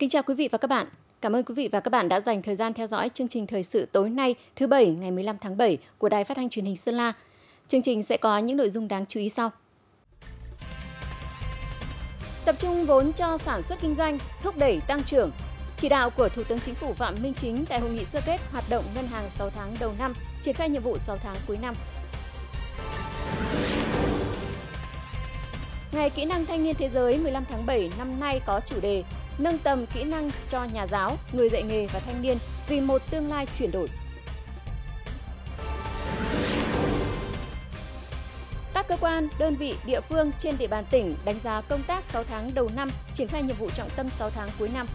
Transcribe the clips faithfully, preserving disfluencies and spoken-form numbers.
Kính chào quý vị và các bạn. Cảm ơn quý vị và các bạn đã dành thời gian theo dõi chương trình thời sự tối nay thứ Bảy ngày mười lăm tháng bảy của Đài Phát thanh Truyền hình Sơn La. Chương trình sẽ có những nội dung đáng chú ý sau. Tập trung vốn cho sản xuất kinh doanh, thúc đẩy tăng trưởng. Chỉ đạo của Thủ tướng Chính phủ Phạm Minh Chính tại hội nghị sơ kết hoạt động ngân hàng sáu tháng đầu năm, triển khai nhiệm vụ sáu tháng cuối năm. Ngày Kỹ năng Thanh niên Thế giới mười lăm tháng bảy năm nay có chủ đề nâng tầm kỹ năng cho nhà giáo, người dạy nghề và thanh niên vì một tương lai chuyển đổi. Các cơ quan, đơn vị, địa phương trên địa bàn tỉnh đánh giá công tác sáu tháng đầu năm, triển khai nhiệm vụ trọng tâm sáu tháng cuối năm.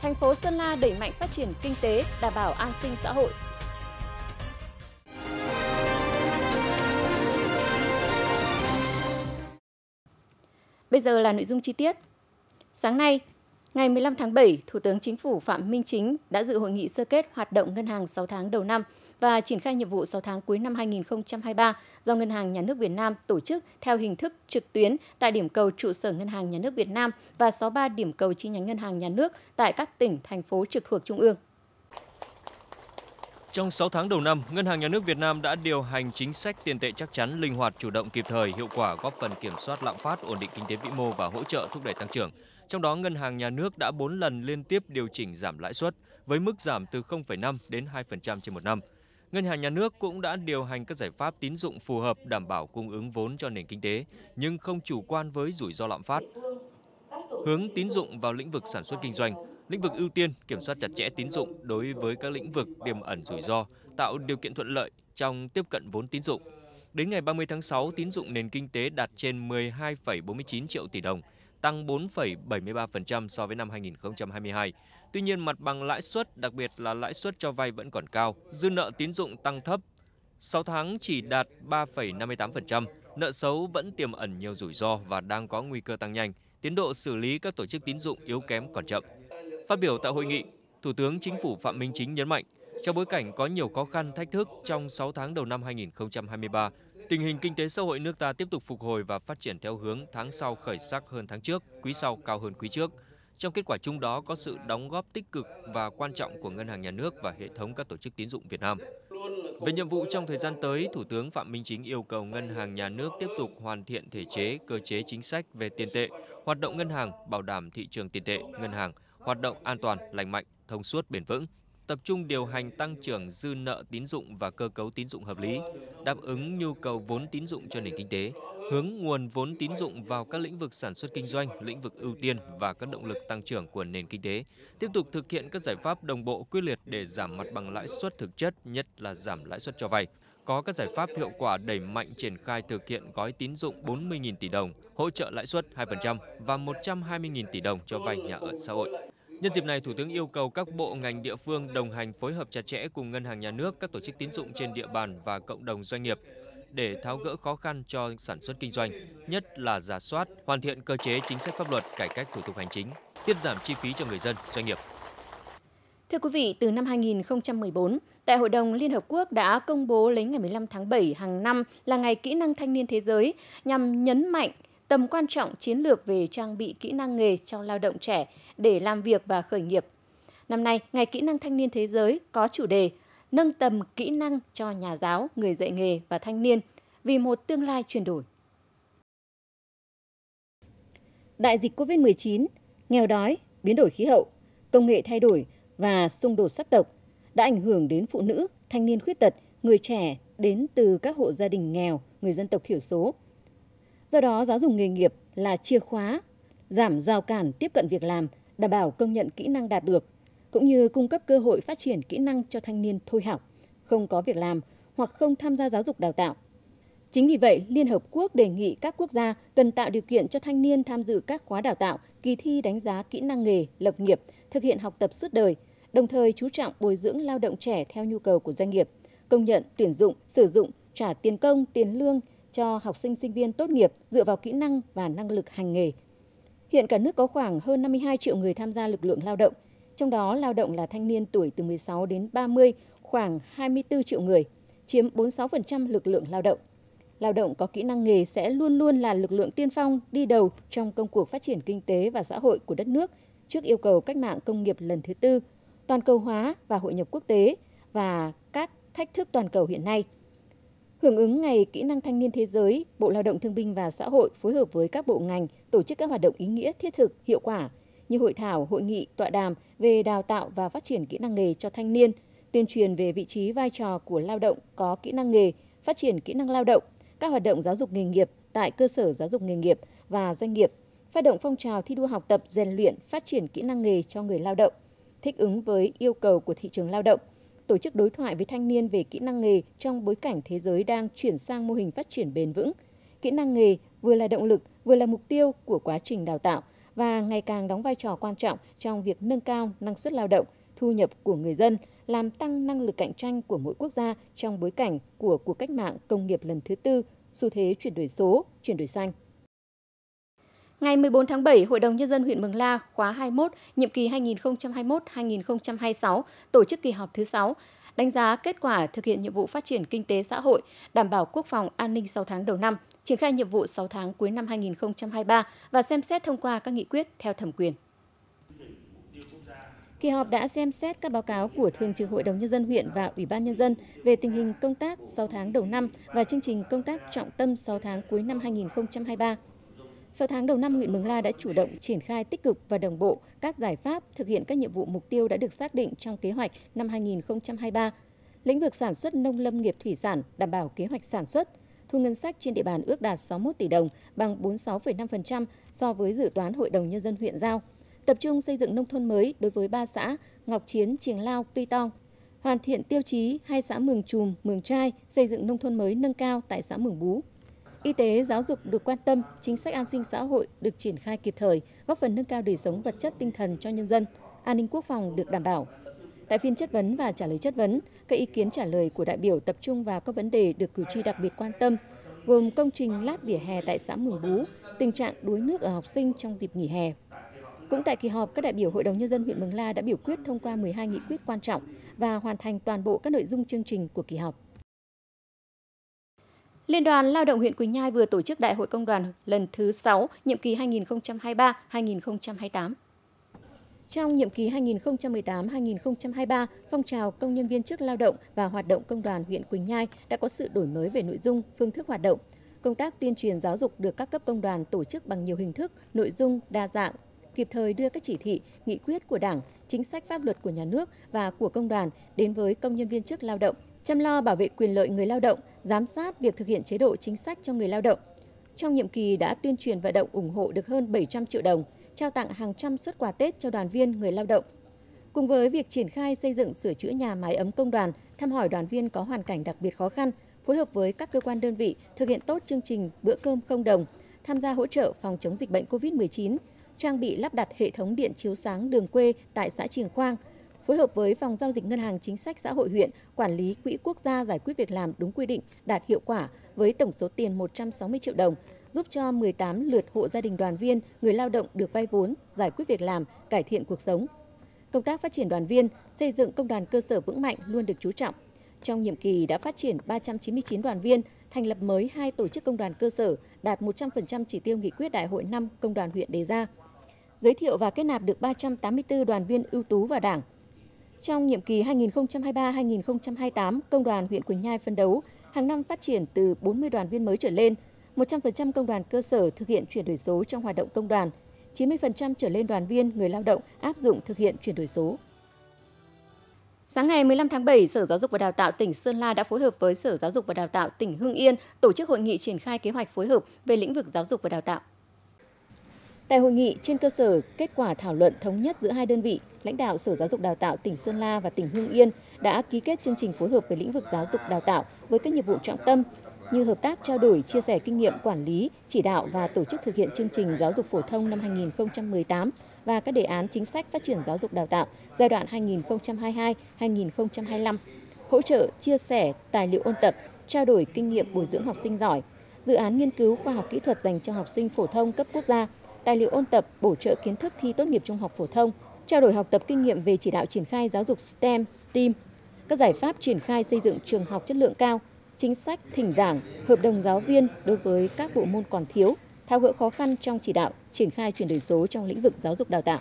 Thành phố Sơn La đẩy mạnh phát triển kinh tế, đảm bảo an sinh xã hội. Bây giờ là nội dung chi tiết. Sáng nay, ngày mười lăm tháng bảy, Thủ tướng Chính phủ Phạm Minh Chính đã dự hội nghị sơ kết hoạt động ngân hàng sáu tháng đầu năm và triển khai nhiệm vụ sáu tháng cuối năm hai nghìn không trăm hai mươi ba do Ngân hàng Nhà nước Việt Nam tổ chức theo hình thức trực tuyến tại điểm cầu trụ sở Ngân hàng Nhà nước Việt Nam và sáu mươi ba điểm cầu chi nhánh Ngân hàng Nhà nước tại các tỉnh, thành phố trực thuộc Trung ương. Trong sáu tháng đầu năm, Ngân hàng Nhà nước Việt Nam đã điều hành chính sách tiền tệ chắc chắn, linh hoạt, chủ động, kịp thời, hiệu quả, góp phần kiểm soát lạm phát, ổn định kinh tế vĩ mô và hỗ trợ thúc đẩy tăng trưởng. Trong đó, Ngân hàng Nhà nước đã bốn lần liên tiếp điều chỉnh giảm lãi suất với mức giảm từ không phẩy năm đến hai phần trăm trên một năm. Ngân hàng Nhà nước cũng đã điều hành các giải pháp tín dụng phù hợp đảm bảo cung ứng vốn cho nền kinh tế, nhưng không chủ quan với rủi ro lạm phát. Hướng tín dụng vào lĩnh vực sản xuất kinh doanh, lĩnh vực ưu tiên, kiểm soát chặt chẽ tín dụng đối với các lĩnh vực tiềm ẩn rủi ro, tạo điều kiện thuận lợi trong tiếp cận vốn tín dụng. Đến ngày ba mươi tháng sáu, tín dụng nền kinh tế đạt trên mười hai phẩy bốn mươi chín triệu tỷ đồng, tăng bốn phẩy bảy mươi ba phần trăm so với năm hai nghìn không trăm hai mươi hai. Tuy nhiên, mặt bằng lãi suất, đặc biệt là lãi suất cho vay vẫn còn cao, dư nợ tín dụng tăng thấp, sáu tháng chỉ đạt ba phẩy năm mươi tám phần trăm, nợ xấu vẫn tiềm ẩn nhiều rủi ro và đang có nguy cơ tăng nhanh, tiến độ xử lý các tổ chức tín dụng yếu kém còn chậm. Phát biểu tại hội nghị, Thủ tướng Chính phủ Phạm Minh Chính nhấn mạnh, trong bối cảnh có nhiều khó khăn, thách thức trong sáu tháng đầu năm hai nghìn không trăm hai mươi ba, tình hình kinh tế xã hội nước ta tiếp tục phục hồi và phát triển theo hướng tháng sau khởi sắc hơn tháng trước, quý sau cao hơn quý trước. Trong kết quả chung đó có sự đóng góp tích cực và quan trọng của Ngân hàng Nhà nước và hệ thống các tổ chức tín dụng Việt Nam. Về nhiệm vụ trong thời gian tới, Thủ tướng Phạm Minh Chính yêu cầu Ngân hàng Nhà nước tiếp tục hoàn thiện thể chế, cơ chế chính sách về tiền tệ, hoạt động ngân hàng, bảo đảm thị trường tiền tệ, ngân hàng hoạt động an toàn, lành mạnh, thông suốt, bền vững, tập trung điều hành tăng trưởng dư nợ tín dụng và cơ cấu tín dụng hợp lý, đáp ứng nhu cầu vốn tín dụng cho nền kinh tế, hướng nguồn vốn tín dụng vào các lĩnh vực sản xuất kinh doanh, lĩnh vực ưu tiên và các động lực tăng trưởng của nền kinh tế, tiếp tục thực hiện các giải pháp đồng bộ quyết liệt để giảm mặt bằng lãi suất thực chất, nhất là giảm lãi suất cho vay. Có các giải pháp hiệu quả đẩy mạnh triển khai thực hiện gói tín dụng bốn mươi nghìn tỷ đồng, hỗ trợ lãi suất hai phần trăm và một trăm hai mươi nghìn tỷ đồng cho vay nhà ở xã hội. Nhân dịp này, Thủ tướng yêu cầu các bộ ngành địa phương đồng hành phối hợp chặt chẽ cùng Ngân hàng Nhà nước, các tổ chức tín dụng trên địa bàn và cộng đồng doanh nghiệp để tháo gỡ khó khăn cho sản xuất kinh doanh, nhất là rà soát, hoàn thiện cơ chế chính sách pháp luật, cải cách thủ tục hành chính, tiết giảm chi phí cho người dân, doanh nghiệp. Thưa quý vị, từ năm hai nghìn không trăm mười bốn, Đại hội đồng Liên Hợp Quốc đã công bố lấy ngày mười lăm tháng bảy hàng năm là Ngày Kỹ năng Thanh niên Thế giới nhằm nhấn mạnh tầm quan trọng chiến lược về trang bị kỹ năng nghề cho lao động trẻ để làm việc và khởi nghiệp. Năm nay, Ngày Kỹ năng Thanh niên Thế giới có chủ đề nâng tầm kỹ năng cho nhà giáo, người dạy nghề và thanh niên vì một tương lai chuyển đổi. Đại dịch Covid mười chín, nghèo đói, biến đổi khí hậu, công nghệ thay đổi và xung đột sắc tộc đã ảnh hưởng đến phụ nữ, thanh niên khuyết tật, người trẻ đến từ các hộ gia đình nghèo, người dân tộc thiểu số. Do đó, giáo dục nghề nghiệp là chìa khóa giảm rào cản tiếp cận việc làm, đảm bảo công nhận kỹ năng đạt được, cũng như cung cấp cơ hội phát triển kỹ năng cho thanh niên thôi học, không có việc làm hoặc không tham gia giáo dục đào tạo. Chính vì vậy, Liên Hợp Quốc đề nghị các quốc gia cần tạo điều kiện cho thanh niên tham dự các khóa đào tạo, kỳ thi đánh giá kỹ năng nghề, lập nghiệp, thực hiện học tập suốt đời, đồng thời chú trọng bồi dưỡng lao động trẻ theo nhu cầu của doanh nghiệp, công nhận, tuyển dụng, sử dụng, trả tiền công, tiền lương cho học sinh sinh viên tốt nghiệp dựa vào kỹ năng và năng lực hành nghề. Hiện cả nước có khoảng hơn năm mươi hai triệu người tham gia lực lượng lao động, trong đó lao động là thanh niên tuổi từ mười sáu đến ba mươi khoảng hai mươi tư triệu người, chiếm bốn mươi sáu phần trăm lực lượng lao động. lao động có kỹ năng nghề sẽ luôn luôn là lực lượng tiên phong đi đầu trong công cuộc phát triển kinh tế và xã hội của đất nước trước yêu cầu cách mạng công nghiệp lần thứ tư, toàn cầu hóa và hội nhập quốc tế và các thách thức toàn cầu hiện nay. Hưởng ứng Ngày Kỹ năng Thanh niên Thế giới, Bộ Lao động Thương binh và Xã hội phối hợp với các bộ ngành tổ chức các hoạt động ý nghĩa, thiết thực, hiệu quả như hội thảo, hội nghị, tọa đàm về đào tạo và phát triển kỹ năng nghề cho thanh niên, tuyên truyền về vị trí vai trò của lao động có kỹ năng nghề, phát triển kỹ năng lao động, các hoạt động giáo dục nghề nghiệp tại cơ sở giáo dục nghề nghiệp và doanh nghiệp, phát động phong trào thi đua học tập, rèn luyện, phát triển kỹ năng nghề cho người lao động, thích ứng với yêu cầu của thị trường lao động, tổ chức đối thoại với thanh niên về kỹ năng nghề trong bối cảnh thế giới đang chuyển sang mô hình phát triển bền vững. Kỹ năng nghề vừa là động lực, vừa là mục tiêu của quá trình đào tạo và ngày càng đóng vai trò quan trọng trong việc nâng cao năng suất lao động, thu nhập của người dân, làm tăng năng lực cạnh tranh của mỗi quốc gia trong bối cảnh của cuộc cách mạng công nghiệp lần thứ tư, xu thế chuyển đổi số, chuyển đổi xanh. Ngày mười bốn tháng bảy, Hội đồng Nhân dân huyện Mường La khóa hai mươi mốt, nhiệm kỳ hai nghìn không trăm hai mươi mốt đến hai nghìn không trăm hai mươi sáu, tổ chức kỳ họp thứ sáu, đánh giá kết quả thực hiện nhiệm vụ phát triển kinh tế xã hội, đảm bảo quốc phòng an ninh sáu tháng đầu năm, triển khai nhiệm vụ sáu tháng cuối năm hai nghìn không trăm hai mươi ba và xem xét thông qua các nghị quyết theo thẩm quyền. Kỳ họp đã xem xét các báo cáo của Thường trực Hội đồng Nhân dân huyện và Ủy ban Nhân dân về tình hình công tác sáu tháng đầu năm và chương trình công tác trọng tâm sáu tháng cuối năm hai nghìn không trăm hai mươi ba. sáu tháng đầu năm, huyện Mường La đã chủ động triển khai tích cực và đồng bộ các giải pháp thực hiện các nhiệm vụ mục tiêu đã được xác định trong kế hoạch năm hai nghìn không trăm hai mươi ba. Lĩnh vực sản xuất nông lâm nghiệp thủy sản đảm bảo kế hoạch sản xuất. Thu ngân sách trên địa bàn ước đạt sáu mươi mốt tỷ đồng, bằng bốn mươi sáu phẩy năm phần trăm so với dự toán Hội đồng Nhân dân huyện giao. Tập trung xây dựng nông thôn mới đối với ba xã Ngọc Chiến, Triềng Lao, Pi Tong. Hoàn thiện tiêu chí hai xã Mường Trùm, Mường Trai xây dựng nông thôn mới nâng cao tại xã Mường Bú. Y tế, giáo dục được quan tâm, chính sách an sinh xã hội được triển khai kịp thời, góp phần nâng cao đời sống vật chất tinh thần cho nhân dân, an ninh quốc phòng được đảm bảo. Tại phiên chất vấn và trả lời chất vấn, các ý kiến trả lời của đại biểu tập trung vào các vấn đề được cử tri đặc biệt quan tâm, gồm công trình lát vỉa hè tại xã Mường Bú, tình trạng đuối nước ở học sinh trong dịp nghỉ hè. Cũng tại kỳ họp, các đại biểu Hội đồng Nhân dân huyện Mường La đã biểu quyết thông qua mười hai nghị quyết quan trọng và hoàn thành toàn bộ các nội dung chương trình của kỳ họp. Liên đoàn Lao động huyện Quỳnh Nhai vừa tổ chức Đại hội Công đoàn lần thứ sáu, nhiệm kỳ hai nghìn không trăm hai mươi ba đến hai nghìn không trăm hai mươi tám. Trong nhiệm kỳ hai nghìn không trăm mười tám đến hai nghìn không trăm hai mươi ba, phong trào công nhân viên chức lao động và hoạt động công đoàn huyện Quỳnh Nhai đã có sự đổi mới về nội dung, phương thức hoạt động. Công tác tuyên truyền giáo dục được các cấp công đoàn tổ chức bằng nhiều hình thức, nội dung đa dạng, kịp thời đưa các chỉ thị, nghị quyết của Đảng, chính sách pháp luật của nhà nước và của công đoàn đến với công nhân viên chức lao động, chăm lo bảo vệ quyền lợi người lao động, giám sát việc thực hiện chế độ chính sách cho người lao động. Trong nhiệm kỳ đã tuyên truyền vận động ủng hộ được hơn bảy trăm triệu đồng, trao tặng hàng trăm suất quà Tết cho đoàn viên người lao động. Cùng với việc triển khai xây dựng sửa chữa nhà mái ấm công đoàn, thăm hỏi đoàn viên có hoàn cảnh đặc biệt khó khăn, phối hợp với các cơ quan đơn vị thực hiện tốt chương trình bữa cơm không đồng, tham gia hỗ trợ phòng chống dịch bệnh Covid mười chín, trang bị lắp đặt hệ thống điện chiếu sáng đường quê tại xã Triềng Khoang, phối hợp với phòng giao dịch Ngân hàng Chính sách Xã hội huyện, quản lý quỹ quốc gia giải quyết việc làm đúng quy định, đạt hiệu quả với tổng số tiền một trăm sáu mươi triệu đồng, giúp cho mười tám lượt hộ gia đình đoàn viên, người lao động được vay vốn, giải quyết việc làm, cải thiện cuộc sống. Công tác phát triển đoàn viên, xây dựng công đoàn cơ sở vững mạnh luôn được chú trọng. Trong nhiệm kỳ đã phát triển ba trăm chín mươi chín đoàn viên, thành lập mới hai tổ chức công đoàn cơ sở, đạt một trăm phần trăm chỉ tiêu nghị quyết Đại hội năm Công đoàn huyện đề ra. Giới thiệu và kết nạp được ba trăm tám mươi tư đoàn viên ưu tú vào Đảng. Trong nhiệm kỳ hai nghìn không trăm hai mươi ba đến hai nghìn không trăm hai mươi tám, Công đoàn huyện Quỳnh Nhai phấn đấu hàng năm phát triển từ bốn mươi đoàn viên mới trở lên, một trăm phần trăm công đoàn cơ sở thực hiện chuyển đổi số trong hoạt động công đoàn, chín mươi phần trăm trở lên đoàn viên người lao động áp dụng thực hiện chuyển đổi số. Sáng ngày mười lăm tháng bảy, Sở Giáo dục và Đào tạo tỉnh Sơn La đã phối hợp với Sở Giáo dục và Đào tạo tỉnh Hưng Yên tổ chức hội nghị triển khai kế hoạch phối hợp về lĩnh vực giáo dục và đào tạo. Tại hội nghị, trên cơ sở kết quả thảo luận thống nhất giữa hai đơn vị, lãnh đạo Sở Giáo dục Đào tạo tỉnh Sơn La và tỉnh Hưng Yên đã ký kết chương trình phối hợp về lĩnh vực giáo dục đào tạo với các nhiệm vụ trọng tâm như hợp tác trao đổi, chia sẻ kinh nghiệm quản lý, chỉ đạo và tổ chức thực hiện chương trình giáo dục phổ thông năm hai nghìn không trăm mười tám và các đề án chính sách phát triển giáo dục đào tạo giai đoạn hai nghìn không trăm hai mươi hai đến hai nghìn không trăm hai mươi lăm, hỗ trợ, chia sẻ tài liệu ôn tập, trao đổi kinh nghiệm bồi dưỡng học sinh giỏi, dự án nghiên cứu khoa học kỹ thuật dành cho học sinh phổ thông cấp quốc gia, tài liệu ôn tập, bổ trợ kiến thức thi tốt nghiệp trung học phổ thông, trao đổi học tập kinh nghiệm về chỉ đạo triển khai giáo dục STEM, STEAM, các giải pháp triển khai xây dựng trường học chất lượng cao, chính sách thỉnh giảng, hợp đồng giáo viên đối với các bộ môn còn thiếu, tháo gỡ khó khăn trong chỉ đạo, triển khai chuyển đổi số trong lĩnh vực giáo dục đào tạo.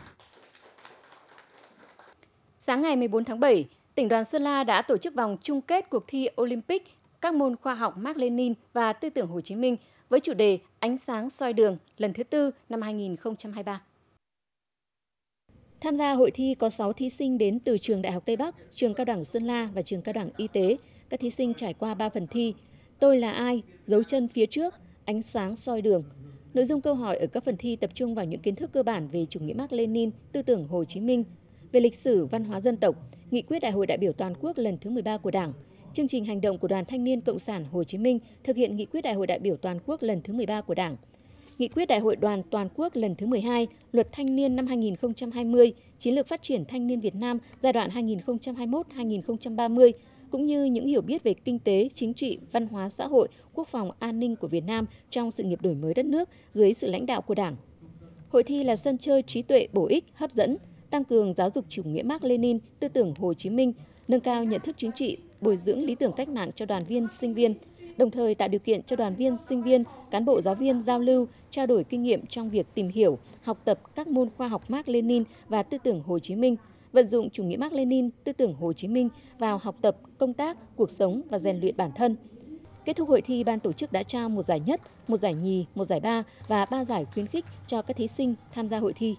Sáng ngày mười bốn tháng bảy, tỉnh đoàn Sơn La đã tổ chức vòng chung kết cuộc thi Olympic các môn khoa học Mác Lênin và tư tưởng Hồ Chí Minh với chủ đề Ánh sáng soi đường lần thứ tư năm hai nghìn không trăm hai mươi ba. Tham gia hội thi có sáu thí sinh đến từ trường Đại học Tây Bắc, trường Cao đẳng Sơn La và trường Cao đẳng Y tế. Các thí sinh trải qua ba phần thi: Tôi là ai, dấu chân phía trước, ánh sáng soi đường. Nội dung câu hỏi ở các phần thi tập trung vào những kiến thức cơ bản về chủ nghĩa Mác Lênin, tư tưởng Hồ Chí Minh, về lịch sử, văn hóa dân tộc, nghị quyết Đại hội đại biểu toàn quốc lần thứ mười ba của Đảng, chương trình hành động của Đoàn Thanh niên Cộng sản Hồ Chí Minh thực hiện nghị quyết Đại hội đại biểu toàn quốc lần thứ mười ba của Đảng, nghị quyết Đại hội Đoàn toàn quốc lần thứ mười hai, Luật Thanh niên năm hai nghìn không trăm hai mươi, chiến lược phát triển thanh niên Việt Nam giai đoạn hai nghìn không trăm hai mươi mốt đến hai nghìn không trăm ba mươi, cũng như những hiểu biết về kinh tế, chính trị, văn hóa xã hội, quốc phòng, an ninh của Việt Nam trong sự nghiệp đổi mới đất nước dưới sự lãnh đạo của Đảng. Hội thi là sân chơi trí tuệ bổ ích, hấp dẫn, tăng cường giáo dục chủ nghĩa Mác Lênin, tư tưởng Hồ Chí Minh, nâng cao nhận thức chính trị, bồi dưỡng lý tưởng cách mạng cho đoàn viên, sinh viên, đồng thời tạo điều kiện cho đoàn viên, sinh viên, cán bộ giáo viên giao lưu, trao đổi kinh nghiệm trong việc tìm hiểu, học tập các môn khoa học Mác Lênin và tư tưởng Hồ Chí Minh, vận dụng chủ nghĩa Mác Lênin, tư tưởng Hồ Chí Minh vào học tập, công tác, cuộc sống và rèn luyện bản thân. Kết thúc hội thi, ban tổ chức đã trao một giải nhất, một giải nhì, một giải ba và ba giải khuyến khích cho các thí sinh tham gia hội thi.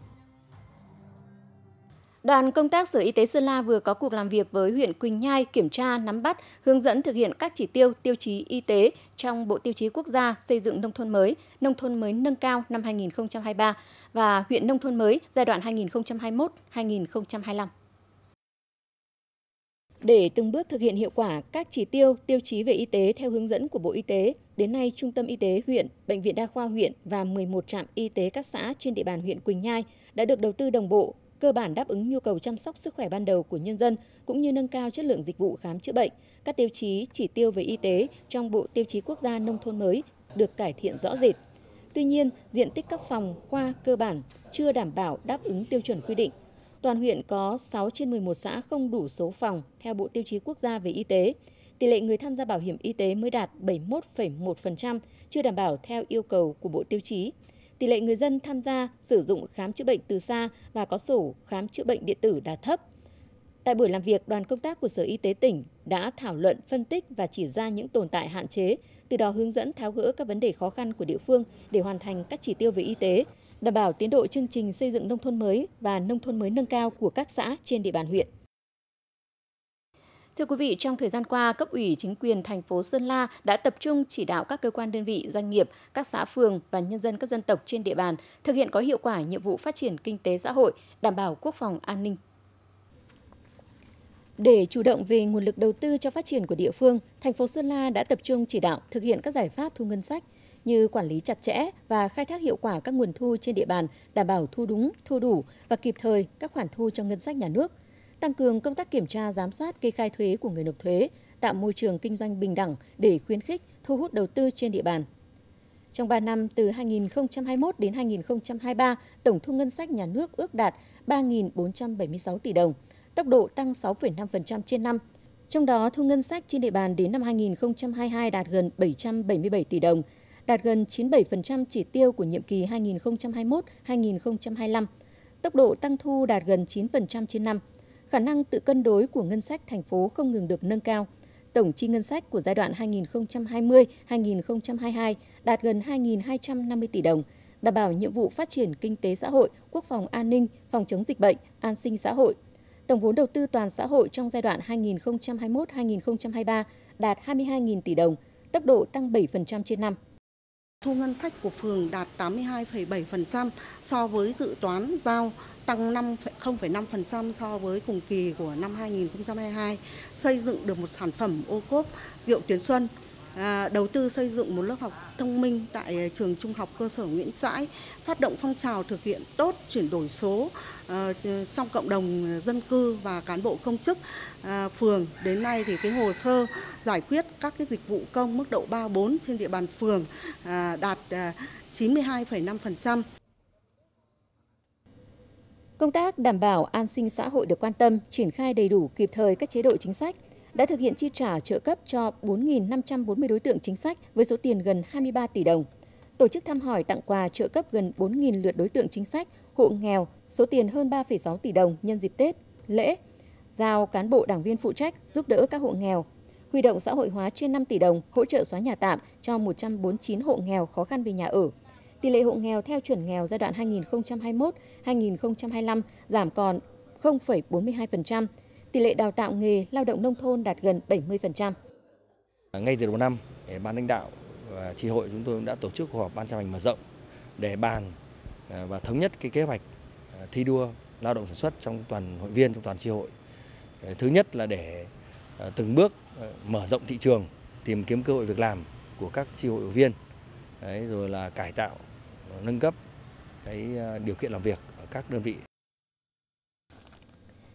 Đoàn công tác Sở Y tế Sơn La vừa có cuộc làm việc với huyện Quỳnh Nhai kiểm tra, nắm bắt, hướng dẫn thực hiện các chỉ tiêu, tiêu chí y tế trong Bộ Tiêu chí Quốc gia xây dựng nông thôn mới, nông thôn mới nâng cao năm hai nghìn không trăm hai mươi ba và huyện nông thôn mới giai đoạn hai nghìn không trăm hai mươi mốt đến hai nghìn không trăm hai mươi lăm. Để từng bước thực hiện hiệu quả các chỉ tiêu, tiêu chí về y tế theo hướng dẫn của Bộ Y tế, đến nay Trung tâm Y tế huyện, Bệnh viện Đa khoa huyện và mười một trạm y tế các xã trên địa bàn huyện Quỳnh Nhai đã được đầu tư đồng bộ, cơ bản đáp ứng nhu cầu chăm sóc sức khỏe ban đầu của nhân dân cũng như nâng cao chất lượng dịch vụ khám chữa bệnh. Các tiêu chí, chỉ tiêu về y tế trong Bộ Tiêu chí Quốc gia nông thôn mới được cải thiện rõ rệt. Tuy nhiên, diện tích các phòng khoa cơ bản chưa đảm bảo đáp ứng tiêu chuẩn quy định. Toàn huyện có sáu trên mười một xã không đủ số phòng theo Bộ Tiêu chí Quốc gia về y tế. Tỷ lệ người tham gia bảo hiểm y tế mới đạt bảy mươi mốt phẩy một phần trăm, chưa đảm bảo theo yêu cầu của Bộ Tiêu chí. Tỷ lệ người dân tham gia sử dụng khám chữa bệnh từ xa và có sổ khám chữa bệnh điện tử đã thấp. Tại buổi làm việc, đoàn công tác của Sở Y tế tỉnh đã thảo luận, phân tích và chỉ ra những tồn tại hạn chế, từ đó hướng dẫn tháo gỡ các vấn đề khó khăn của địa phương để hoàn thành các chỉ tiêu về y tế, đảm bảo tiến độ chương trình xây dựng nông thôn mới và nông thôn mới nâng cao của các xã trên địa bàn huyện. Thưa quý vị, trong thời gian qua, cấp ủy chính quyền thành phố Sơn La đã tập trung chỉ đạo các cơ quan đơn vị, doanh nghiệp, các xã phường và nhân dân các dân tộc trên địa bàn thực hiện có hiệu quả nhiệm vụ phát triển kinh tế xã hội, đảm bảo quốc phòng an ninh. Để chủ động về nguồn lực đầu tư cho phát triển của địa phương, thành phố Sơn La đã tập trung chỉ đạo thực hiện các giải pháp thu ngân sách như quản lý chặt chẽ và khai thác hiệu quả các nguồn thu trên địa bàn, đảm bảo thu đúng, thu đủ và kịp thời các khoản thu cho ngân sách nhà nước. Tăng cường công tác kiểm tra, giám sát, kê khai thuế của người nộp thuế, tạo môi trường kinh doanh bình đẳng để khuyến khích, thu hút đầu tư trên địa bàn. Trong ba năm từ hai nghìn không trăm hai mươi mốt đến hai nghìn không trăm hai mươi ba, tổng thu ngân sách nhà nước ước đạt ba nghìn bốn trăm bảy mươi sáu tỷ đồng, tốc độ tăng sáu phẩy năm phần trăm trên năm. Trong đó, thu ngân sách trên địa bàn đến năm hai nghìn không trăm hai mươi hai đạt gần bảy trăm bảy mươi bảy tỷ đồng, đạt gần chín mươi bảy phần trăm chỉ tiêu của nhiệm kỳ hai nghìn không trăm hai mươi mốt đến hai nghìn không trăm hai mươi lăm. Tốc độ tăng thu đạt gần chín phần trăm trên năm. Khả năng tự cân đối của ngân sách thành phố không ngừng được nâng cao. Tổng chi ngân sách của giai đoạn hai nghìn không trăm hai mươi đến hai nghìn không trăm hai mươi hai đạt gần hai nghìn hai trăm năm mươi tỷ đồng, đảm bảo nhiệm vụ phát triển kinh tế xã hội, quốc phòng an ninh, phòng chống dịch bệnh, an sinh xã hội. Tổng vốn đầu tư toàn xã hội trong giai đoạn hai nghìn không trăm hai mươi mốt đến hai nghìn không trăm hai mươi ba đạt hai mươi hai nghìn tỷ đồng, tốc độ tăng bảy phần trăm trên năm. Thu ngân sách của phường đạt tám mươi hai phẩy bảy phần trăm so với dự toán giao, tăng không phẩy năm phần trăm so với cùng kỳ của năm hai nghìn không trăm hai mươi hai, xây dựng được một sản phẩm ô cốp rượu Tiến Xuân, à, đầu tư xây dựng một lớp học thông minh tại trường trung học cơ sở Nguyễn Trãi, phát động phong trào thực hiện tốt chuyển đổi số à, trong cộng đồng dân cư và cán bộ công chức à, phường. Đến nay thì cái hồ sơ giải quyết các cái dịch vụ công mức độ ba bốn trên địa bàn phường à, đạt à, chín mươi hai phẩy năm phần trăm. Công tác đảm bảo an sinh xã hội được quan tâm, triển khai đầy đủ kịp thời các chế độ chính sách. đã thực hiện chi trả trợ cấp cho bốn nghìn năm trăm bốn mươi đối tượng chính sách với số tiền gần hai mươi ba tỷ đồng. Tổ chức thăm hỏi tặng quà trợ cấp gần bốn nghìn lượt đối tượng chính sách, hộ nghèo, số tiền hơn ba phẩy sáu tỷ đồng nhân dịp Tết, lễ, giao cán bộ đảng viên phụ trách giúp đỡ các hộ nghèo, huy động xã hội hóa trên năm tỷ đồng hỗ trợ xóa nhà tạm cho một trăm bốn mươi chín hộ nghèo khó khăn về nhà ở. Tỷ lệ hộ nghèo theo chuẩn nghèo giai đoạn hai nghìn không trăm hai mươi mốt đến hai nghìn không trăm hai mươi lăm giảm còn không phẩy bốn mươi hai phần trăm. Tỷ lệ đào tạo nghề lao động nông thôn đạt gần bảy mươi phần trăm. Ngay từ đầu năm, ban lãnh đạo và chi hội chúng tôi cũng đã tổ chức cuộc họp ban chấp hành mở rộng để bàn và thống nhất cái kế hoạch thi đua lao động sản xuất trong toàn hội viên, trong toàn chi hội. Thứ nhất là để từng bước mở rộng thị trường, tìm kiếm cơ hội việc làm của các chi hội hội viên. Đấy, rồi là cải tạo, nâng cấp cái điều kiện làm việc ở các đơn vị.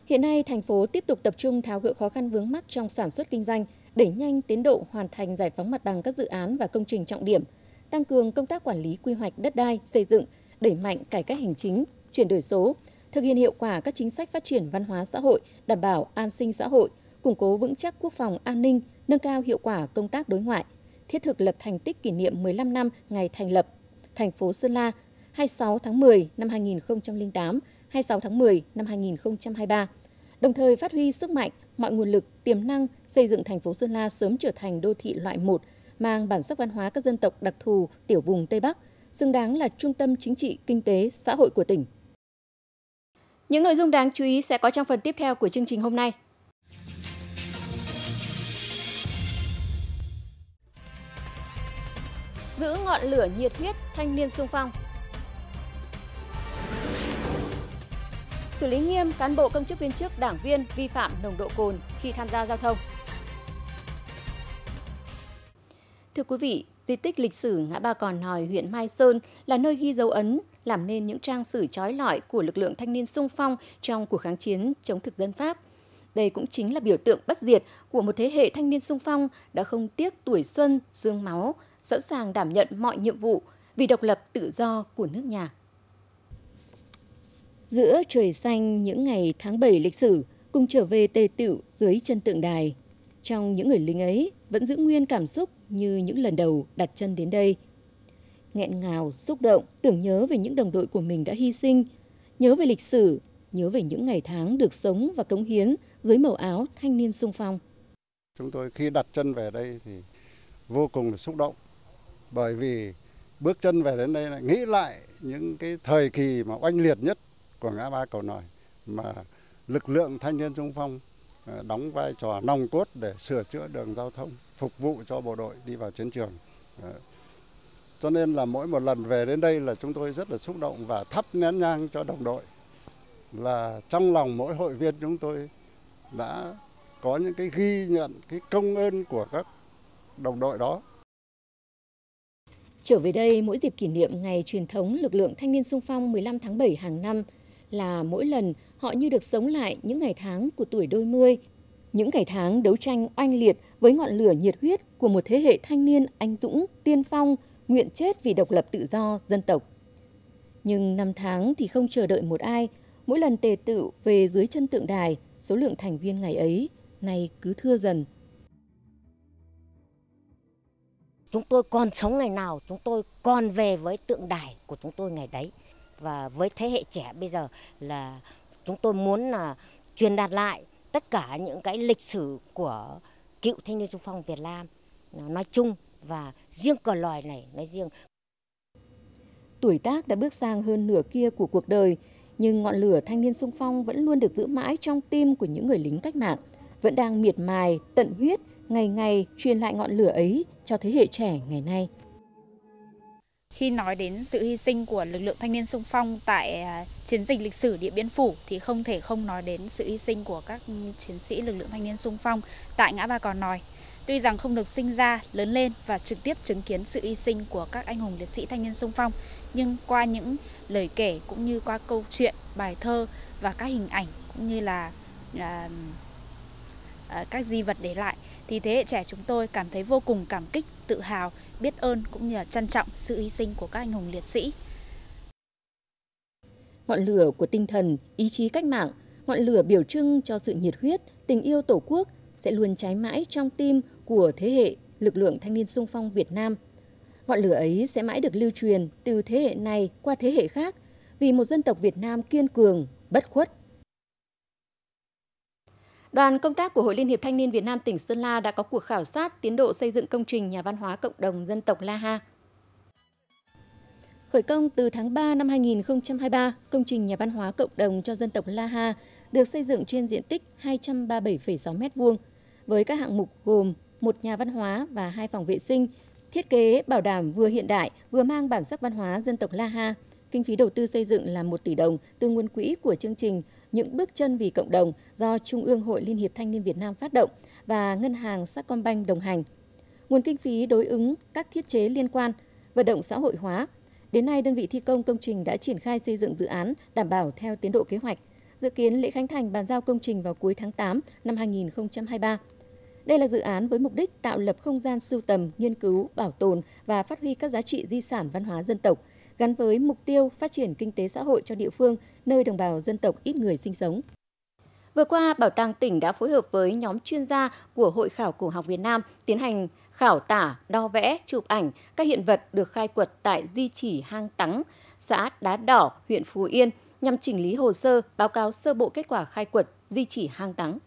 Hiện nay, thành phố tiếp tục tập trung tháo gỡ khó khăn vướng mắc trong sản xuất kinh doanh, đẩy nhanh tiến độ hoàn thành giải phóng mặt bằng các dự án và công trình trọng điểm, tăng cường công tác quản lý quy hoạch đất đai, xây dựng, đẩy mạnh cải cách hành chính, chuyển đổi số, thực hiện hiệu quả các chính sách phát triển văn hóa xã hội, đảm bảo an sinh xã hội, củng cố vững chắc quốc phòng an ninh, nâng cao hiệu quả công tác đối ngoại, thiết thực lập thành tích kỷ niệm mười lăm năm ngày thành lập thành phố Sơn La hai mươi sáu tháng mười năm hai nghìn không trăm lẻ tám, hai mươi sáu tháng mười năm hai nghìn không trăm hai mươi ba. Đồng thời phát huy sức mạnh, mọi nguồn lực, tiềm năng xây dựng thành phố Sơn La sớm trở thành đô thị loại một, mang bản sắc văn hóa các dân tộc đặc thù tiểu vùng Tây Bắc, xứng đáng là trung tâm chính trị, kinh tế, xã hội của tỉnh. Những nội dung đáng chú ý sẽ có trong phần tiếp theo của chương trình hôm nay. Giữ ngọn lửa nhiệt huyết thanh niên xung phong. Xử lý nghiêm cán bộ công chức viên chức đảng viên vi phạm nồng độ cồn khi tham gia giao thông. Thưa quý vị, di tích lịch sử Ngã Ba Cò Nòi, huyện Mai Sơn là nơi ghi dấu ấn, làm nên những trang sử chói lọi của lực lượng thanh niên xung phong trong cuộc kháng chiến chống thực dân Pháp. Đây cũng chính là biểu tượng bất diệt của một thế hệ thanh niên xung phong đã không tiếc tuổi xuân, xương máu, sẵn sàng đảm nhận mọi nhiệm vụ vì độc lập tự do của nước nhà. Giữa trời xanh những ngày tháng bảy lịch sử, cùng trở về tề tựu dưới chân tượng đài. Trong những người lính ấy vẫn giữ nguyên cảm xúc như những lần đầu đặt chân đến đây. Nghẹn ngào, xúc động, tưởng nhớ về những đồng đội của mình đã hy sinh, nhớ về lịch sử, nhớ về những ngày tháng được sống và cống hiến dưới màu áo thanh niên xung phong. Chúng tôi khi đặt chân về đây thì vô cùng là xúc động. Bởi vì bước chân về đến đây là nghĩ lại những cái thời kỳ mà oanh liệt nhất của Ngã Ba Cò Nòi mà lực lượng thanh niên xung phong đóng vai trò nòng cốt để sửa chữa đường giao thông, phục vụ cho bộ đội đi vào chiến trường. Cho nên là mỗi một lần về đến đây là chúng tôi rất là xúc động và thắp nén nhang cho đồng đội. Là trong lòng mỗi hội viên chúng tôi đã có những cái ghi nhận cái công ơn của các đồng đội đó. Trở về đây, mỗi dịp kỷ niệm ngày truyền thống lực lượng thanh niên xung phong mười lăm tháng bảy hàng năm là mỗi lần họ như được sống lại những ngày tháng của tuổi đôi mươi, những ngày tháng đấu tranh oanh liệt với ngọn lửa nhiệt huyết của một thế hệ thanh niên anh dũng, tiên phong, nguyện chết vì độc lập tự do, dân tộc. Nhưng năm tháng thì không chờ đợi một ai, mỗi lần tề tựu về dưới chân tượng đài, số lượng thành viên ngày ấy nay cứ thưa dần. Chúng tôi còn sống ngày nào, chúng tôi còn về với tượng đài của chúng tôi ngày đấy. Và với thế hệ trẻ bây giờ là chúng tôi muốn là truyền đạt lại tất cả những cái lịch sử của cựu thanh niên xung phong Việt Nam nói chung và riêng Cò Nòi này nói riêng. Tuổi tác đã bước sang hơn nửa kia của cuộc đời, nhưng ngọn lửa thanh niên xung phong vẫn luôn được giữ mãi trong tim của những người lính cách mạng, vẫn đang miệt mài, tận huyết, ngày ngày truyền lại ngọn lửa ấy cho thế hệ trẻ ngày nay. Khi nói đến sự hy sinh của lực lượng thanh niên xung phong tại chiến dịch lịch sử Điện Biên Phủ thì không thể không nói đến sự hy sinh của các chiến sĩ lực lượng thanh niên xung phong tại Ngã Ba Cò Nòi. Tuy rằng không được sinh ra, lớn lên và trực tiếp chứng kiến sự hy sinh của các anh hùng liệt sĩ thanh niên xung phong, nhưng qua những lời kể cũng như qua câu chuyện, bài thơ và các hình ảnh cũng như là à, à, các di vật để lại, thì thế hệ trẻ chúng tôi cảm thấy vô cùng cảm kích, tự hào, biết ơn cũng như là trân trọng sự hy sinh của các anh hùng liệt sĩ. Ngọn lửa của tinh thần, ý chí cách mạng, ngọn lửa biểu trưng cho sự nhiệt huyết, tình yêu Tổ quốc, sẽ luôn cháy mãi trong tim của thế hệ lực lượng thanh niên xung phong Việt Nam. Ngọn lửa ấy sẽ mãi được lưu truyền từ thế hệ này qua thế hệ khác vì một dân tộc Việt Nam kiên cường, bất khuất. Đoàn công tác của Hội Liên hiệp Thanh niên Việt Nam tỉnh Sơn La đã có cuộc khảo sát tiến độ xây dựng công trình nhà văn hóa cộng đồng dân tộc La Ha. Khởi công từ tháng ba năm hai nghìn không trăm hai mươi ba, công trình nhà văn hóa cộng đồng cho dân tộc La Ha được xây dựng trên diện tích hai trăm ba mươi bảy phẩy sáu mét vuông với các hạng mục gồm một nhà văn hóa và hai phòng vệ sinh, thiết kế bảo đảm vừa hiện đại vừa mang bản sắc văn hóa dân tộc La Ha. Kinh phí đầu tư xây dựng là một tỷ đồng từ nguồn quỹ của chương trình Những bước chân vì cộng đồng do Trung ương Hội Liên hiệp Thanh niên Việt Nam phát động và Ngân hàng Sacombank đồng hành. Nguồn kinh phí đối ứng các thiết chế liên quan, vận động xã hội hóa. Đến nay, đơn vị thi công công trình đã triển khai xây dựng dự án đảm bảo theo tiến độ kế hoạch. Dự kiến lễ khánh thành bàn giao công trình vào cuối tháng tám năm hai nghìn không trăm hai mươi ba. Đây là dự án với mục đích tạo lập không gian sưu tầm, nghiên cứu, bảo tồn và phát huy các giá trị di sản văn hóa dân tộc, gắn với mục tiêu phát triển kinh tế xã hội cho địa phương, nơi đồng bào dân tộc ít người sinh sống. Vừa qua, Bảo tàng tỉnh đã phối hợp với nhóm chuyên gia của Hội Khảo Cổ học Việt Nam tiến hành khảo tả, đo vẽ, chụp ảnh các hiện vật được khai quật tại di chỉ Hang Tắng, xã Đá Đỏ, huyện Phú Yên, nhằm chỉnh lý hồ sơ, báo cáo sơ bộ kết quả khai quật di chỉ Hang Tắng.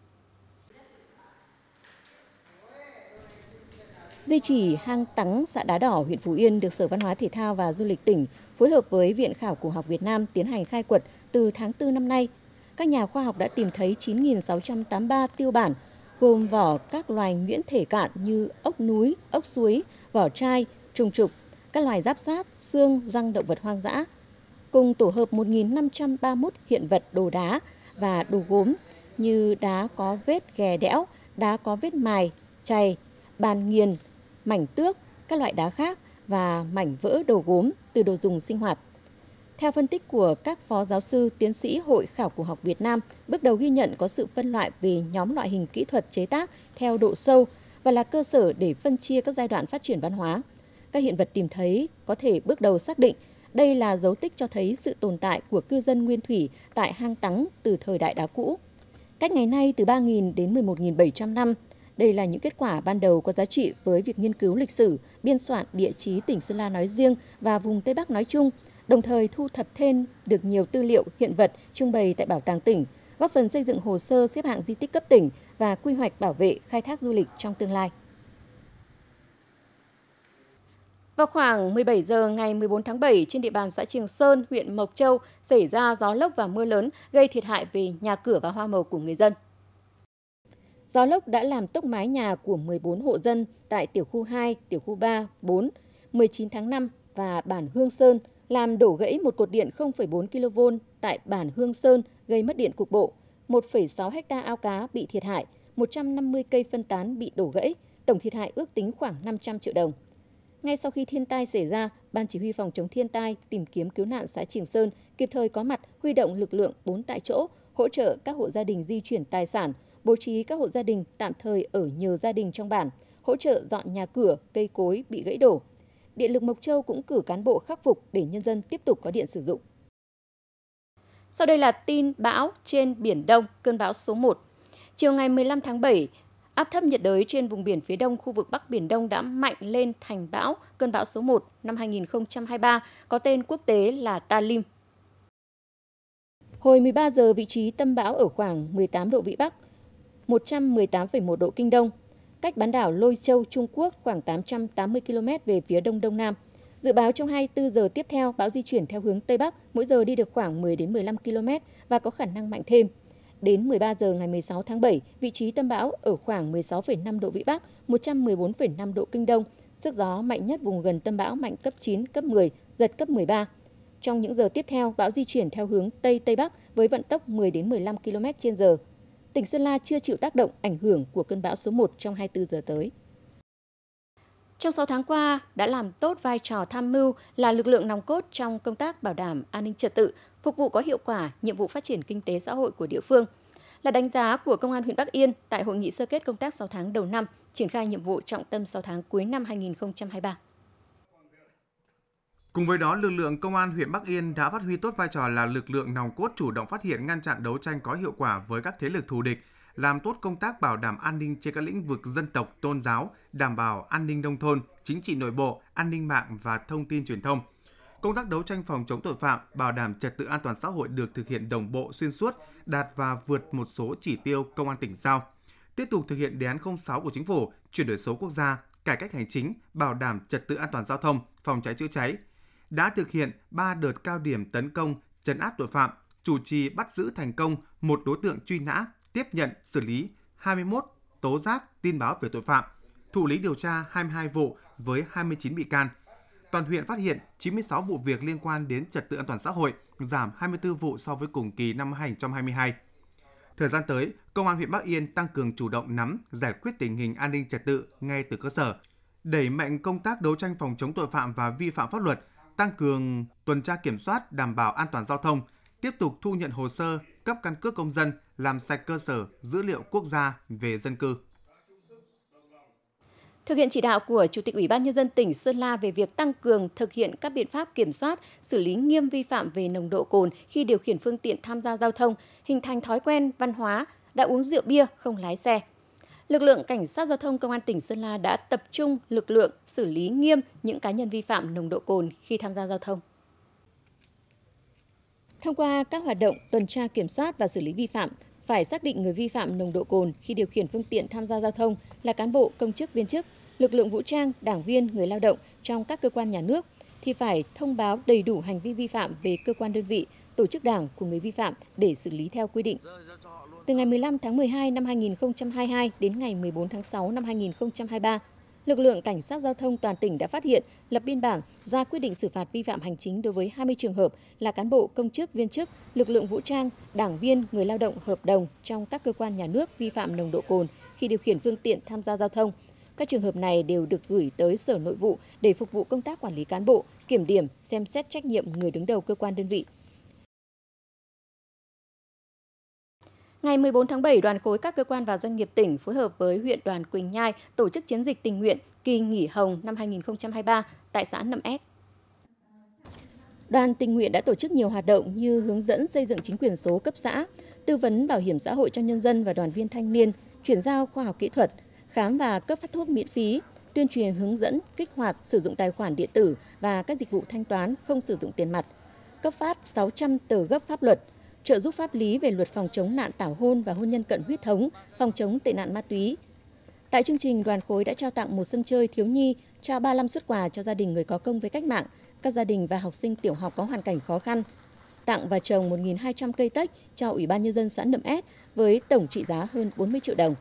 Di chỉ Hang Tắng, xã Đá Đỏ, huyện Phú Yên được Sở Văn hóa Thể thao và Du lịch tỉnh phối hợp với Viện Khảo Cổ học Việt Nam tiến hành khai quật từ tháng tư năm nay. Các nhà khoa học đã tìm thấy chín nghìn sáu trăm tám mươi ba tiêu bản, gồm vỏ các loài nhuyễn thể cạn như ốc núi, ốc suối, vỏ chai, trùng trục, các loài giáp sát, xương, răng động vật hoang dã, cùng tổ hợp một nghìn năm trăm ba mươi mốt hiện vật đồ đá và đồ gốm như đá có vết ghè đẽo, đá có vết mài, chày, bàn nghiền, mảnh tước, các loại đá khác và mảnh vỡ đồ gốm từ đồ dùng sinh hoạt. Theo phân tích của các phó giáo sư, tiến sĩ Hội Khảo Cổ học Việt Nam, bước đầu ghi nhận có sự phân loại về nhóm loại hình kỹ thuật chế tác theo độ sâu và là cơ sở để phân chia các giai đoạn phát triển văn hóa. Các hiện vật tìm thấy có thể bước đầu xác định đây là dấu tích cho thấy sự tồn tại của cư dân nguyên thủy tại Hang Tắng từ thời đại đá cũ, cách ngày nay từ ba nghìn đến mười một nghìn bảy trăm năm. Đây là những kết quả ban đầu có giá trị với việc nghiên cứu lịch sử, biên soạn địa chí tỉnh Sơn La nói riêng và vùng Tây Bắc nói chung, đồng thời thu thập thêm được nhiều tư liệu hiện vật trưng bày tại Bảo tàng tỉnh, góp phần xây dựng hồ sơ xếp hạng di tích cấp tỉnh và quy hoạch bảo vệ khai thác du lịch trong tương lai. Vào khoảng mười bảy giờ ngày mười bốn tháng bảy, trên địa bàn xã Trường Sơn, huyện Mộc Châu xảy ra gió lốc và mưa lớn gây thiệt hại về nhà cửa và hoa màu của người dân. Gió lốc đã làm tốc mái nhà của mười bốn hộ dân tại tiểu khu hai, tiểu khu ba, bốn, mười chín tháng năm và bản Hương Sơn, làm đổ gãy một cột điện không phẩy bốn ki-lô-vôn tại bản Hương Sơn gây mất điện cục bộ, một phẩy sáu héc-ta ao cá bị thiệt hại, một trăm năm mươi cây phân tán bị đổ gãy, tổng thiệt hại ước tính khoảng năm trăm triệu đồng. Ngay sau khi thiên tai xảy ra, Ban Chỉ huy Phòng chống thiên tai tìm kiếm cứu nạn xã Trường Sơn kịp thời có mặt huy động lực lượng bốn tại chỗ, hỗ trợ các hộ gia đình di chuyển tài sản, bố trí các hộ gia đình tạm thời ở nhiều gia đình trong bản, hỗ trợ dọn nhà cửa, cây cối bị gãy đổ. Điện lực Mộc Châu cũng cử cán bộ khắc phục để nhân dân tiếp tục có điện sử dụng. Sau đây là tin bão trên Biển Đông, cơn bão số một. Chiều ngày mười lăm tháng bảy, áp thấp nhiệt đới trên vùng biển phía đông khu vực Bắc Biển Đông đã mạnh lên thành bão, cơn bão số một năm hai nghìn không trăm hai mươi ba, có tên quốc tế là Talim. Hồi mười ba giờ, vị trí tâm bão ở khoảng mười tám độ Vĩ Bắc, một trăm mười tám phẩy một độ Kinh Đông, cách bán đảo Lôi Châu, Trung Quốc khoảng tám trăm tám mươi ki-lô-mét về phía đông đông nam. Dự báo trong hai mươi bốn giờ tiếp theo, bão di chuyển theo hướng Tây Bắc, mỗi giờ đi được khoảng mười đến mười lăm ki-lô-mét và có khả năng mạnh thêm. Đến mười ba giờ ngày mười sáu tháng bảy, vị trí tâm bão ở khoảng mười sáu phẩy năm độ Vĩ Bắc, một trăm mười bốn phẩy năm độ Kinh Đông, sức gió mạnh nhất vùng gần tâm bão mạnh cấp chín, cấp mười, giật cấp mười ba. Trong những giờ tiếp theo, bão di chuyển theo hướng Tây Tây Bắc với vận tốc mười đến mười lăm ki-lô-mét trên giờ. Tỉnh Sơn La chưa chịu tác động ảnh hưởng của cơn bão số một trong hai mươi bốn giờ tới. Trong sáu tháng qua, đã làm tốt vai trò tham mưu là lực lượng nòng cốt trong công tác bảo đảm an ninh trật tự, phục vụ có hiệu quả nhiệm vụ phát triển kinh tế xã hội của địa phương. Là đánh giá của Công an huyện Bắc Yên tại hội nghị sơ kết công tác sáu tháng đầu năm, triển khai nhiệm vụ trọng tâm sáu tháng cuối năm hai nghìn không trăm hai mươi ba. Cùng với đó, lực lượng Công an huyện Bắc Yên đã phát huy tốt vai trò là lực lượng nòng cốt chủ động phát hiện, ngăn chặn, đấu tranh có hiệu quả với các thế lực thù địch, làm tốt công tác bảo đảm an ninh trên các lĩnh vực dân tộc, tôn giáo, đảm bảo an ninh nông thôn, chính trị nội bộ, an ninh mạng và thông tin truyền thông. Công tác đấu tranh phòng chống tội phạm, bảo đảm trật tự an toàn xã hội được thực hiện đồng bộ xuyên suốt, đạt và vượt một số chỉ tiêu công an tỉnh giao. Tiếp tục thực hiện đề án không sáu của Chính phủ, chuyển đổi số quốc gia, cải cách hành chính, bảo đảm trật tự an toàn giao thông, phòng cháy chữa cháy. Đã thực hiện ba đợt cao điểm tấn công, trấn áp tội phạm, chủ trì bắt giữ thành công một đối tượng truy nã, tiếp nhận xử lý hai mươi mốt tố giác tin báo về tội phạm, thụ lý điều tra hai mươi hai vụ với hai mươi chín bị can. Toàn huyện phát hiện chín mươi sáu vụ việc liên quan đến trật tự an toàn xã hội, giảm hai mươi tư vụ so với cùng kỳ năm hai nghìn không trăm hai mươi hai. Thời gian tới, Công an huyện Bắc Yên tăng cường chủ động nắm, giải quyết tình hình an ninh trật tự ngay từ cơ sở, đẩy mạnh công tác đấu tranh phòng chống tội phạm và vi phạm pháp luật, tăng cường tuần tra kiểm soát đảm bảo an toàn giao thông, tiếp tục thu nhận hồ sơ, cấp căn cước công dân, làm sạch cơ sở dữ liệu quốc gia về dân cư. Thực hiện chỉ đạo của Chủ tịch Ủy ban Nhân dân tỉnh Sơn La về việc tăng cường thực hiện các biện pháp kiểm soát, xử lý nghiêm vi phạm về nồng độ cồn khi điều khiển phương tiện tham gia giao thông, hình thành thói quen, văn hóa, đã uống rượu bia, không lái xe. Lực lượng Cảnh sát Giao thông Công an tỉnh Sơn La đã tập trung lực lượng xử lý nghiêm những cá nhân vi phạm nồng độ cồn khi tham gia giao thông. Thông qua các hoạt động tuần tra kiểm soát và xử lý vi phạm, phải xác định người vi phạm nồng độ cồn khi điều khiển phương tiện tham gia giao thông là cán bộ, công chức, viên chức, lực lượng vũ trang, đảng viên, người lao động trong các cơ quan nhà nước, thì phải thông báo đầy đủ hành vi vi phạm về cơ quan đơn vị, tổ chức đảng của người vi phạm để xử lý theo quy định. Từ ngày mười lăm tháng mười hai năm hai nghìn không trăm hai mươi hai đến ngày mười bốn tháng sáu năm hai nghìn không trăm hai mươi ba, lực lượng Cảnh sát Giao thông toàn tỉnh đã phát hiện, lập biên bản, ra quyết định xử phạt vi phạm hành chính đối với hai mươi trường hợp là cán bộ, công chức, viên chức, lực lượng vũ trang, đảng viên, người lao động hợp đồng trong các cơ quan nhà nước vi phạm nồng độ cồn khi điều khiển phương tiện tham gia giao thông. Các trường hợp này đều được gửi tới Sở Nội vụ để phục vụ công tác quản lý cán bộ, kiểm điểm, xem xét trách nhiệm người đứng đầu cơ quan đơn vị. Ngày mười bốn tháng bảy, Đoàn khối các cơ quan và doanh nghiệp tỉnh phối hợp với huyện đoàn Quỳnh Nhai tổ chức chiến dịch tình nguyện kỳ nghỉ hồng năm hai nghìn không trăm hai mươi ba tại xã Nậm Éc. Đoàn tình nguyện đã tổ chức nhiều hoạt động như hướng dẫn xây dựng chính quyền số cấp xã, tư vấn bảo hiểm xã hội cho nhân dân và đoàn viên thanh niên, chuyển giao khoa học kỹ thuật, khám và cấp phát thuốc miễn phí, tuyên truyền hướng dẫn, kích hoạt, sử dụng tài khoản điện tử và các dịch vụ thanh toán không sử dụng tiền mặt, cấp phát sáu trăm tờ gấp pháp luật, trợ giúp pháp lý về luật phòng chống nạn tảo hôn và hôn nhân cận huyết thống, phòng chống tệ nạn ma túy. Tại chương trình, đoàn khối đã trao tặng một sân chơi thiếu nhi, trao ba mươi lăm suất quà cho gia đình người có công với cách mạng, các gia đình và học sinh tiểu học có hoàn cảnh khó khăn, tặng và trồng một nghìn hai trăm cây tách cho Ủy ban Nhân dân xã Nậm Éc với tổng trị giá hơn bốn mươi triệu đồng.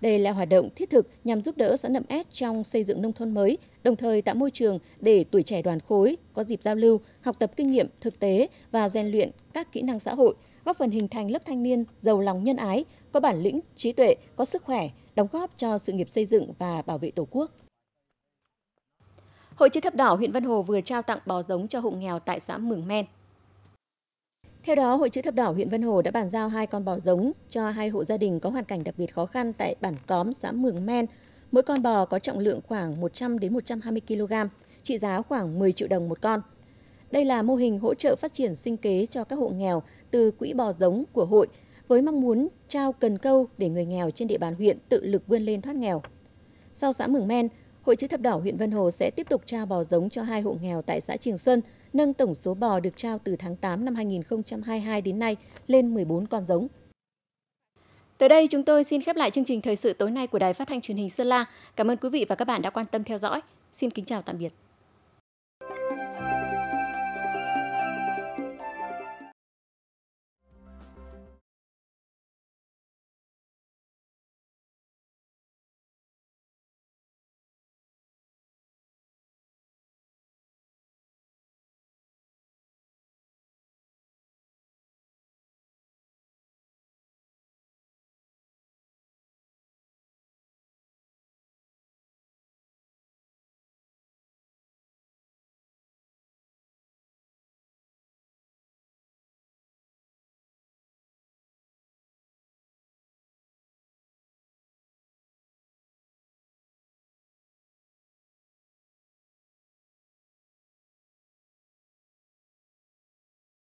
Đây là hoạt động thiết thực nhằm giúp đỡ xã Nậm Éc trong xây dựng nông thôn mới, đồng thời tạo môi trường để tuổi trẻ đoàn khối có dịp giao lưu, học tập kinh nghiệm thực tế và rèn luyện các kỹ năng xã hội, góp phần hình thành lớp thanh niên giàu lòng nhân ái, có bản lĩnh, trí tuệ, có sức khỏe, đóng góp cho sự nghiệp xây dựng và bảo vệ Tổ quốc. Hội Chữ Thập Đỏ huyện Văn Hồ vừa trao tặng bò giống cho hộ nghèo tại xã Mường Men. Theo đó, Hội Chữ Thập Đỏ huyện Văn Hồ đã bàn giao hai con bò giống cho hai hộ gia đình có hoàn cảnh đặc biệt khó khăn tại bản Cóm, xã Mường Men. Mỗi con bò có trọng lượng khoảng một trăm đến một trăm hai mươi ki lô gam, trị giá khoảng mười triệu đồng một con. Đây là mô hình hỗ trợ phát triển sinh kế cho các hộ nghèo từ quỹ bò giống của hội, với mong muốn trao cần câu để người nghèo trên địa bàn huyện tự lực vươn lên thoát nghèo. Sau xã Mường Men, Hội Chữ Thập Đỏ huyện Văn Hồ sẽ tiếp tục trao bò giống cho hai hộ nghèo tại xã Trường Xuân, nâng tổng số bò được trao từ tháng tám năm hai nghìn không trăm hai mươi hai đến nay lên mười bốn con giống. Tới đây chúng tôi xin khép lại chương trình thời sự tối nay của Đài Phát thanh Truyền hình Sơn La. Cảm ơn quý vị và các bạn đã quan tâm theo dõi. Xin kính chào tạm biệt.